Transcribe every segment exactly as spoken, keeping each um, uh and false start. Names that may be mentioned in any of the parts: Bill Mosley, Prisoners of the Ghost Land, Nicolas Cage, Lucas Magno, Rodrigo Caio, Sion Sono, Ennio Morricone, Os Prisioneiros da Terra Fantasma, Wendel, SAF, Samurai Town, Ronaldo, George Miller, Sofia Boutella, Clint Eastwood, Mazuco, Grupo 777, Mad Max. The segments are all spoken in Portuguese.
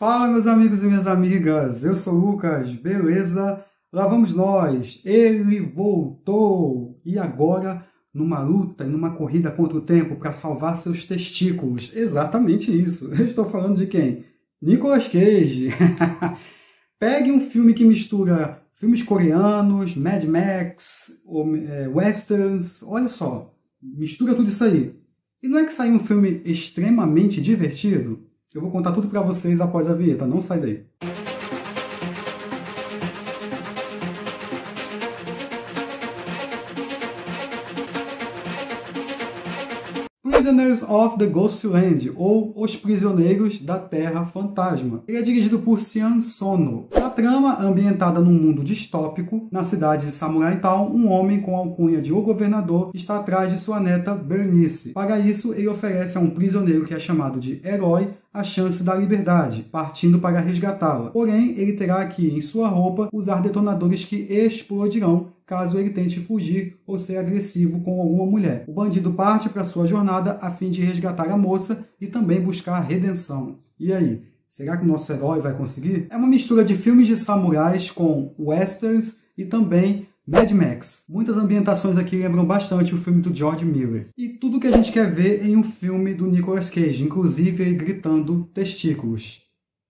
Fala, meus amigos e minhas amigas, eu sou o Lucas, beleza? Lá vamos nós, ele voltou! E agora, numa luta e numa corrida contra o tempo para salvar seus testículos. Exatamente isso, eu estou falando de quem? Nicolas Cage! Pegue um filme que mistura filmes coreanos, Mad Max, westerns, olha só, mistura tudo isso aí. E não é que saiu um filme extremamente divertido? Eu vou contar tudo pra vocês após a vinheta, não sai daí. Prisoners of the Ghost Land, ou Os Prisioneiros da Terra Fantasma. Ele é dirigido por Sion Sono. A trama, ambientada num mundo distópico, na cidade de Samurai Town, um homem com a alcunha de O Governador está atrás de sua neta Bernice. Para isso, ele oferece a um prisioneiro que é chamado de herói a chance da liberdade, partindo para resgatá-la. Porém, ele terá que, em sua roupa, usar detonadores que explodirão caso ele tente fugir ou ser agressivo com alguma mulher. O bandido parte para sua jornada a fim de resgatar a moça e também buscar a redenção. E aí, será que o nosso herói vai conseguir? É uma mistura de filmes de samurais com westerns e também Mad Max. Muitas ambientações aqui lembram bastante o filme do George Miller. E tudo que a gente quer ver em um filme do Nicolas Cage, inclusive ele gritando testículos.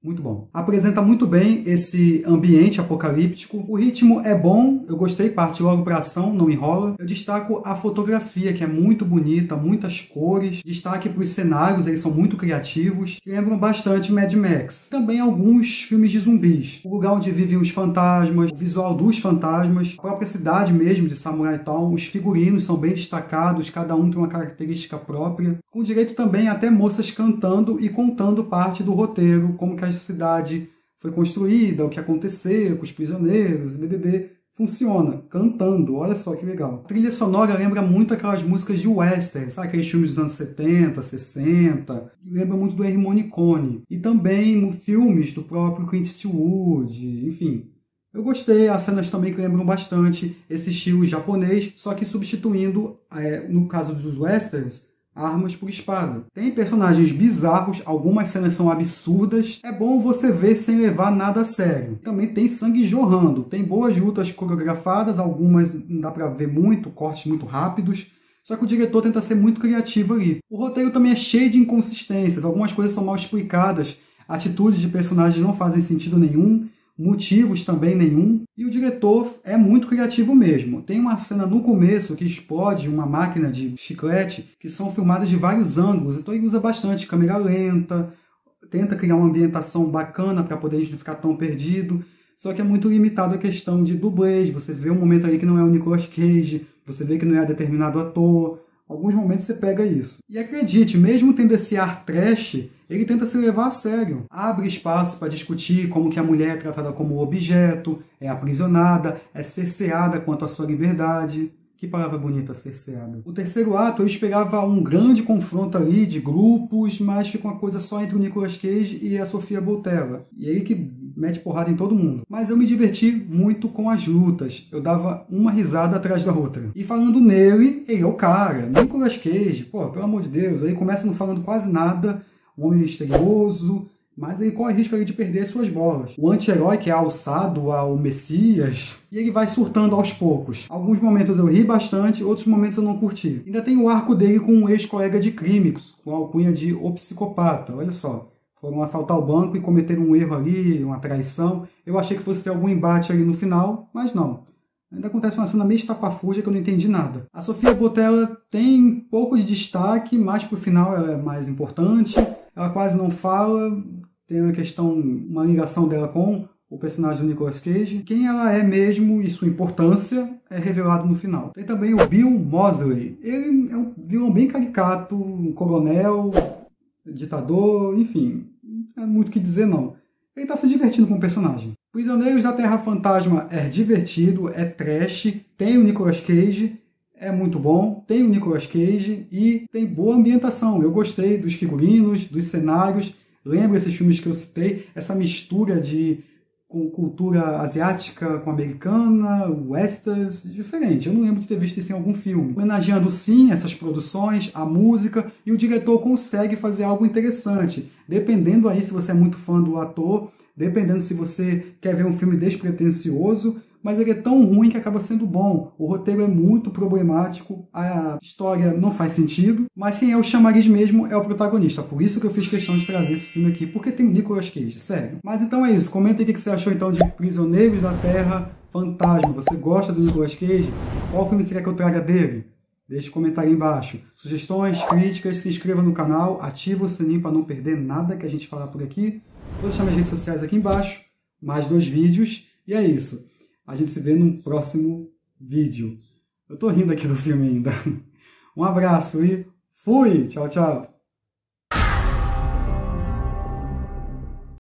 Muito bom. Apresenta muito bem esse ambiente apocalíptico. O ritmo é bom, eu gostei, parte logo para ação, não enrola. Eu destaco a fotografia, que é muito bonita, muitas cores. Destaque para os cenários, eles são muito criativos, que lembram bastante Mad Max. Também alguns filmes de zumbis. O lugar onde vivem os fantasmas, o visual dos fantasmas, a própria cidade mesmo de Samurai Town. Os figurinos são bem destacados, cada um tem uma característica própria. Com direito também até moças cantando e contando parte do roteiro, como que a cidade foi construída, o que aconteceu com os prisioneiros, B B B, funciona, cantando, olha só que legal. A trilha sonora lembra muito aquelas músicas de western, sabe aqueles filmes dos anos setenta, sessenta, lembra muito do Ennio Morricone, e também filmes do próprio Clint Eastwood, enfim. Eu gostei, as cenas também que lembram bastante esse estilo japonês, só que substituindo, é, no caso dos westerns, armas por espada. Tem personagens bizarros, algumas cenas são absurdas. É bom você ver sem levar nada a sério. Também tem sangue jorrando, tem boas lutas coreografadas, algumas não dá pra ver muito, cortes muito rápidos. Só que o diretor tenta ser muito criativo ali. O roteiro também é cheio de inconsistências, algumas coisas são mal explicadas, atitudes de personagens não fazem sentido nenhum, motivos também nenhum. E o diretor é muito criativo mesmo. Tem uma cena no começo que explode uma máquina de chiclete, que são filmadas de vários ângulos, então ele usa bastante câmera lenta, tenta criar uma ambientação bacana para poder a gente não ficar tão perdido, só que é muito limitado a questão de dublês, você vê um momento aí que não é o Nicolas Cage, você vê que não é determinado ator, alguns momentos você pega isso. E acredite, mesmo tendo esse ar trash, ele tenta se levar a sério. Abre espaço para discutir como que a mulher é tratada como objeto, é aprisionada, é cerceada quanto à sua liberdade. Que palavra bonita, cerceada. O terceiro ato eu esperava um grande confronto ali de grupos, mas fica uma coisa só entre o Nicolas Cage e a Sofia Boutella. E é ele que mete porrada em todo mundo. Mas eu me diverti muito com as lutas. Eu dava uma risada atrás da outra. E falando nele, ele é o cara. Nicolas Cage, pô, pelo amor de Deus. Aí começa não falando quase nada. Um homem misterioso, mas ele corre risco ali de perder suas bolas. O anti-herói que é alçado ao Messias, e ele vai surtando aos poucos. Alguns momentos eu ri bastante, outros momentos eu não curti. Ainda tem o arco dele com um ex-colega de crime, com a alcunha de O Psicopata, olha só. Foram assaltar o banco e cometeram um erro ali, uma traição. Eu achei que fosse ter algum embate ali no final, mas não. Ainda acontece uma cena meio estapafúrdia que eu não entendi nada. A Sofia Boutella tem um pouco de destaque, mas pro final ela é mais importante. Ela quase não fala, tem uma questão, uma ligação dela com o personagem do Nicolas Cage. Quem ela é mesmo e sua importância é revelado no final. Tem também o Bill Mosley. Ele é um vilão bem caricato, um coronel, ditador, enfim, não é muito o que dizer não. Ele tá se divertindo com o personagem. Prisioneiros da Terra Fantasma é divertido, é trash, tem o Nicolas Cage, é muito bom, tem o Nicolas Cage e tem boa ambientação. Eu gostei dos figurinos, dos cenários, lembro esses filmes que eu citei, essa mistura de com cultura asiática, com americana, westerns, diferente. Eu não lembro de ter visto isso em algum filme. Homenageando, sim, essas produções, a música, e o diretor consegue fazer algo interessante. Dependendo aí se você é muito fã do ator, dependendo se você quer ver um filme despretensioso, mas ele é tão ruim que acaba sendo bom. O roteiro é muito problemático, a história não faz sentido, mas quem é o chamariz mesmo é o protagonista. Por isso que eu fiz questão de trazer esse filme aqui, porque tem o Nicolas Cage, sério. Mas então é isso, comenta aí o que você achou então de Prisioneiros da Terra Fantasma. Você gosta do Nicolas Cage? Qual filme será que eu traga dele? Deixe um comentário aí embaixo. Sugestões, críticas, se inscreva no canal, ativa o sininho para não perder nada que a gente falar por aqui. Vou deixar minhas redes sociais aqui embaixo, mais dois vídeos, e é isso. A gente se vê num próximo vídeo. Eu tô rindo aqui do filme ainda. Um abraço e fui! Tchau, tchau!